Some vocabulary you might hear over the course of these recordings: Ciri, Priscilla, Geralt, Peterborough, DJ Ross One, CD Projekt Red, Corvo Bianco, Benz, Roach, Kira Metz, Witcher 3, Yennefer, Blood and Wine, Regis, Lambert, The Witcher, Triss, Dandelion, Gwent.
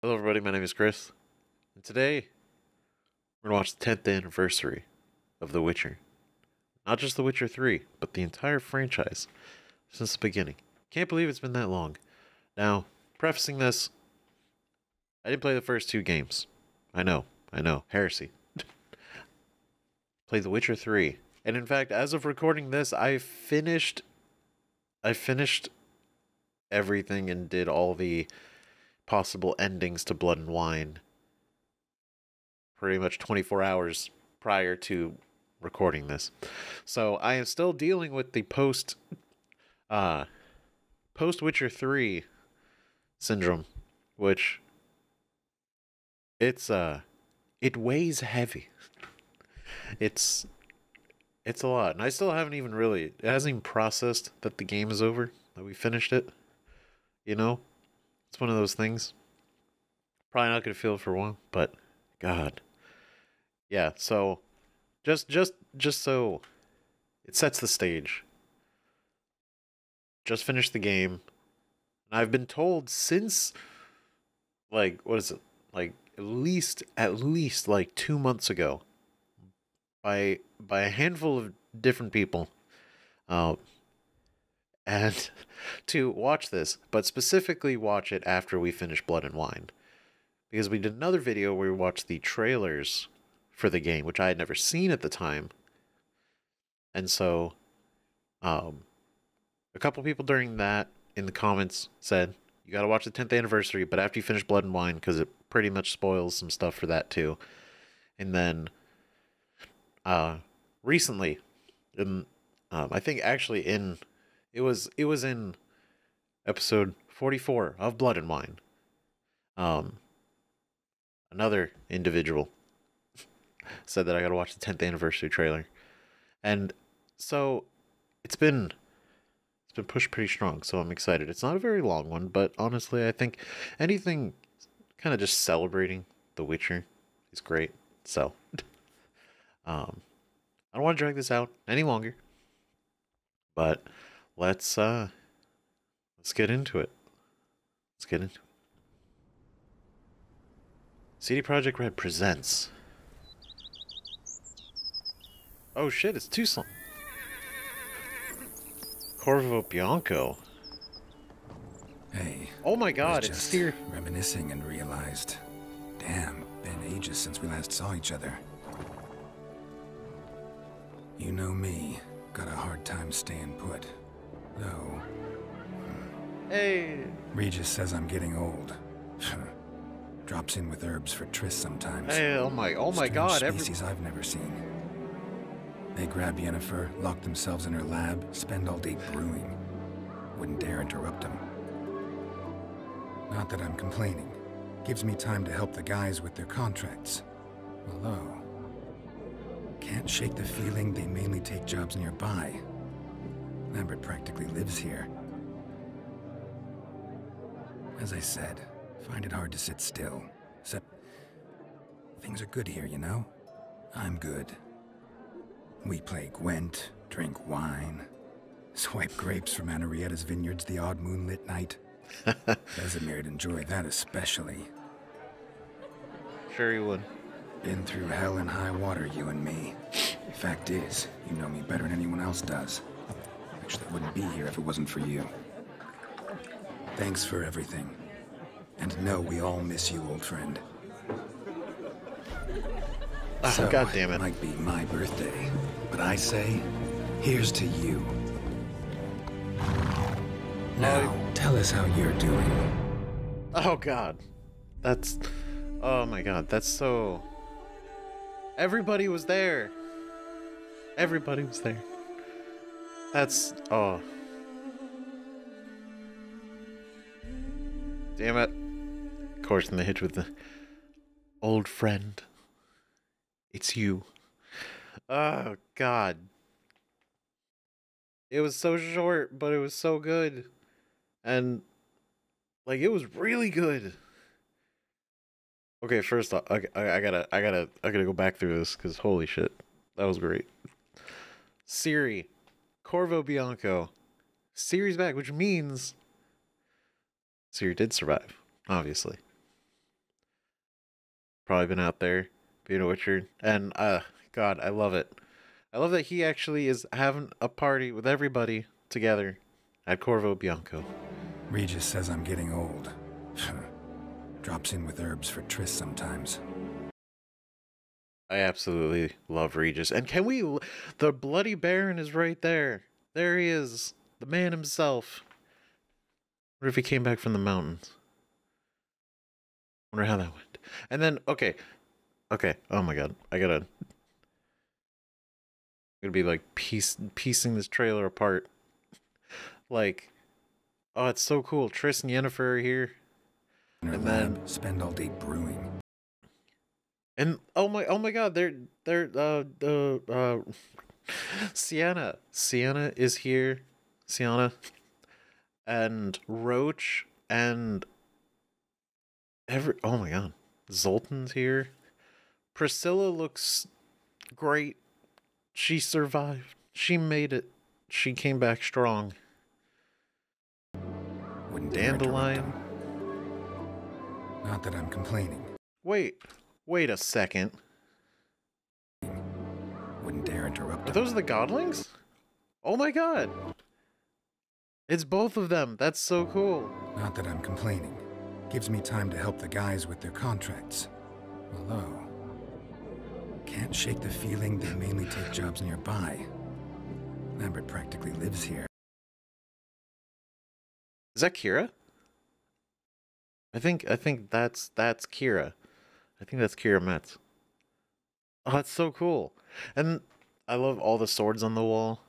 Hello everybody, my name is Chris, and today we're going to watch the 10th anniversary of The Witcher. Not just The Witcher 3, but the entire franchise since the beginning. Can't believe it's been that long. Now, prefacing this, I didn't play the first two games. I know, heresy. Played The Witcher 3, and in fact, as of recording this, I finished everything and did all the possible endings to Blood and Wine pretty much 24 hours prior to recording this. So I am still dealing with the post Witcher 3 syndrome, which it weighs heavy. It's a lot, and I still haven't even really, it hasn't even processed that the game is over, that we finished it, you know? It's one of those things. Probably not going to feel it for a while, but God. Yeah, so just so it sets the stage. Just finished the game. And I've been told since, like, what is it? Like at least like 2 months ago by a handful of different people. And to watch this, but specifically watch it after we finish Blood and Wine. Because we did another video where we watched the trailers for the game, which I had never seen at the time. And so, a couple people during that in the comments said, you gotta watch the 10th anniversary, but after you finish Blood and Wine, because it pretty much spoils some stuff for that too. And then, recently, I think actually in... It was in episode 44 of Blood and Wine. Another individual said that I gotta watch the 10th anniversary trailer, and so it's been pushed pretty strong. So I'm excited. It's not a very long one, but honestly, I think anything kind of just celebrating The Witcher is great. So I don't want to drag this out any longer, but. Let's get into it. CD Projekt Red presents. Oh shit, it's Tucson. Corvo Bianco. Hey. Oh my God, it's here. Reminiscing and realized, damn, been ages since we last saw each other. You know me, got a hard time staying put. No. Hey. Regis says I'm getting old. Drops in with herbs for Triss sometimes. Hey, oh my God! Species I've never seen. They grab Yennefer, lock themselves in her lab, spend all day brewing. Wouldn't dare interrupt them. Not that I'm complaining. Gives me time to help the guys with their contracts. Although, can't shake the feeling they mainly take jobs nearby. Lambert practically lives here. As I said, find it hard to sit still. Except, things are good here, you know? I'm good. We play Gwent, drink wine, swipe grapes from Anarietta's vineyards the odd moonlit night. Desimir'd enjoy that especially. Sure he would. Been through hell and high water, you and me. Fact is, you know me better than anyone else does. That wouldn't be here if it wasn't for you. Thanks for everything. And no, we all miss you, old friend. Oh, so, God damn it. It might be my birthday, but I say, here's to you. Now, tell us how you're doing. Oh, God. That's... Oh, my God. That's so... Everybody was there. Everybody was there. That's... oh. Damn it. Of course, and they hit with the... Old friend. It's you. Oh, God. It was so short, but it was so good. And... like, it was really good. Okay, first off, I gotta go back through this, because holy shit. That was great. Ciri. Corvo Bianco. Ciri's back, which means Ciri did survive, obviously. probably been out there being a Witcher. And God, I love it. I love that he actually is having a party with everybody together at Corvo Bianco. Regis says I'm getting old. Drops in with herbs for Triss sometimes. I absolutely love Regis. And can we... The bloody Baron is right there. There he is. The man himself. I wonder if he came back from the mountains. I wonder how that went. And then, okay. Okay. Oh my God. I gotta... I'm gonna be like piecing this trailer apart. Like... Oh, it's so cool. Triss and Yennefer are here. And then... Spend all day brewing. And oh my God, Sienna is here, and Roach and oh my God, Zoltan's here. Priscilla looks great. She survived. She made it. She came back strong. Wouldn't Dandelion. Not that I'm complaining. Wait a second. Wouldn't dare interrupt. Are those the godlings? Oh my God. It's both of them. That's so cool. Not that I'm complaining. Gives me time to help the guys with their contracts. Although, can't shake the feeling they mainly take jobs nearby. Lambert practically lives here. Is that Kira? I think that's Kira. I think that's Kira Metz. Oh, that's so cool. And I love all the swords on the wall.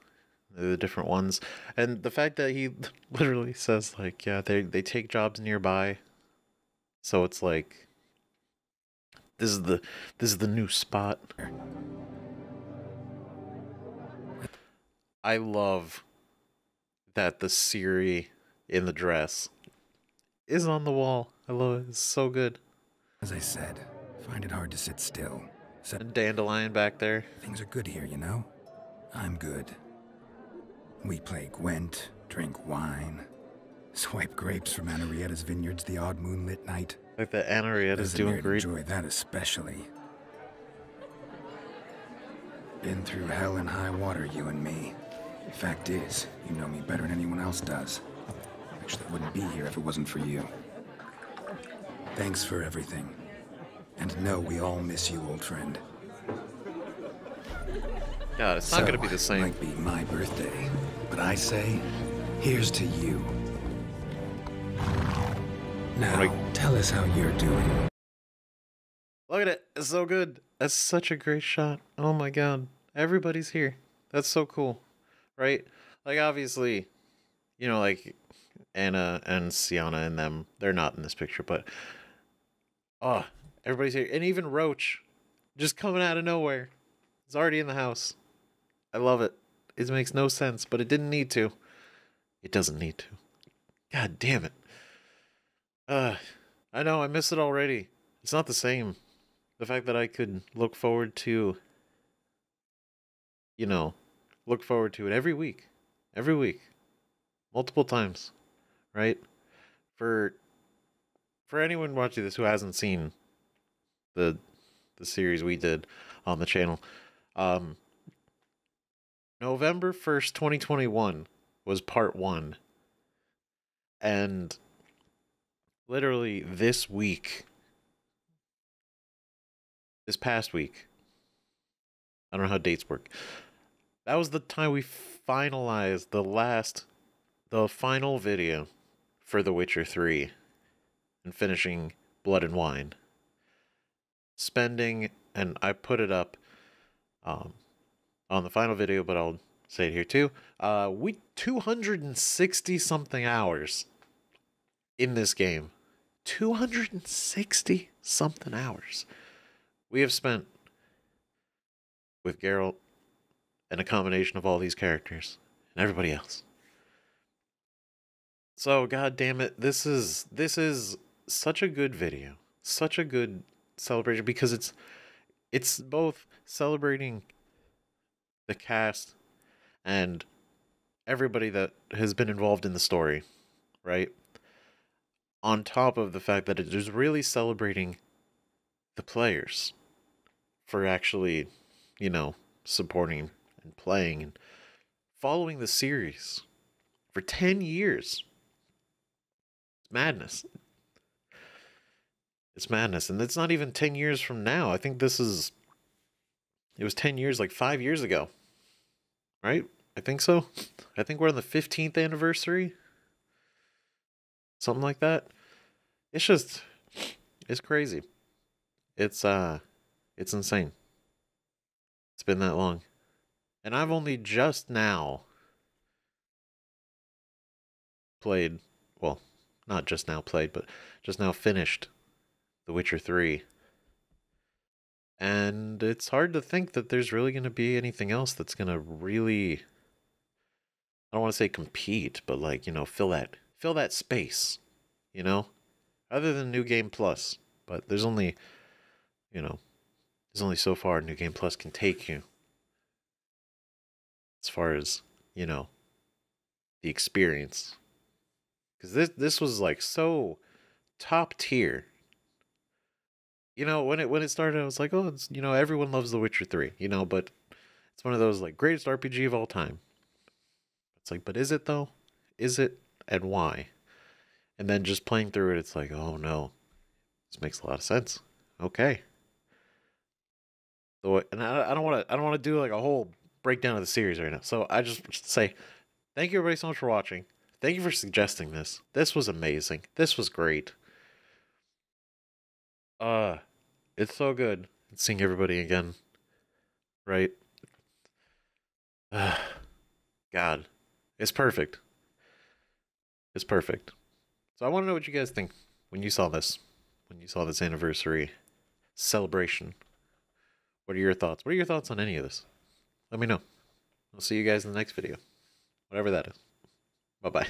The different ones. And the fact that he literally says, like, yeah, they take jobs nearby. So it's like, this is the new spot. I love that the Ciri in the dress is on the wall. I love it. It's so good. As I said, find it hard to sit still. And Dandelion back there. Things are good here, you know? I'm good. We play Gwent, drink wine, swipe grapes from Anarietta's vineyards the odd moonlit night. Like that Anarietta's doing great. Enjoy that especially. Been through hell and high water, you and me. The fact is, you know me better than anyone else does. Actually, I wouldn't be here if it wasn't for you. Thanks for everything. And no, we all miss you, old friend. God, it's not gonna be the same. It might be my birthday, but I say, here's to you. Now, tell us how you're doing. Look at it. It's so good. That's such a great shot. Oh my God. Everybody's here. That's so cool. Right? Like, obviously, you know, like, Anna and Sienna and them, they're not in this picture, but... Oh, everybody's here. And even Roach, just coming out of nowhere. It's already in the house. I love it. It makes no sense, but it didn't need to. It doesn't need to. God damn it. I know, I miss it already. It's not the same. The fact that I could look forward to... You know, look forward to it every week. Every week. Multiple times. Right? For anyone watching this who hasn't seen the series we did on the channel, November 1st, 2021 was part 1. And literally this week, this past week, I don't know how dates work. That was the time we finalized the final video for The Witcher 3. And finishing Blood and Wine. Spending, and I put it up on the final video, but I'll say it here too. We 260 something hours in this game. 260 something hours we have spent with Geralt and a combination of all these characters and everybody else. So God damn it, this is such a good video, such a good celebration, because it's both celebrating the cast and everybody that has been involved in the story, right? On top of the fact that it is really celebrating the players for actually, you know, supporting and playing and following the series for 10 years. It's madness. It's madness. And it's not even 10 years from now. I think this is, it was 10 years, like 5 years ago, right? I think so. I think we're on the 15th anniversary. Something like that. It's just, it's crazy. It's insane. It's been that long. And I've only just now played, well, not just now played, but just now finished The Witcher 3. And it's hard to think that there's really going to be anything else that's going to really, I don't want to say compete, but like, you know, fill that space, you know, other than New Game Plus. But there's only, you know, there's only so far New Game Plus can take you as far as, you know, the experience. Because this was like so top tier. You know, when it started, I was like, oh, it's, you know, everyone loves The Witcher 3, you know, but it's one of those like greatest RPG of all time. It's like, but is it though? Is it, and why? And then just playing through it, it's like, oh no, this makes a lot of sense. Okay. So, and I don't want to do like a whole breakdown of the series right now. So I just say, thank you everybody so much for watching. Thank you for suggesting this. This was amazing. This was great. It's so good seeing everybody again, right? God, it's perfect. It's perfect. So I want to know what you guys think when you saw this anniversary celebration. What are your thoughts? What are your thoughts on any of this? Let me know. I'll see you guys in the next video, whatever that is. Bye-bye.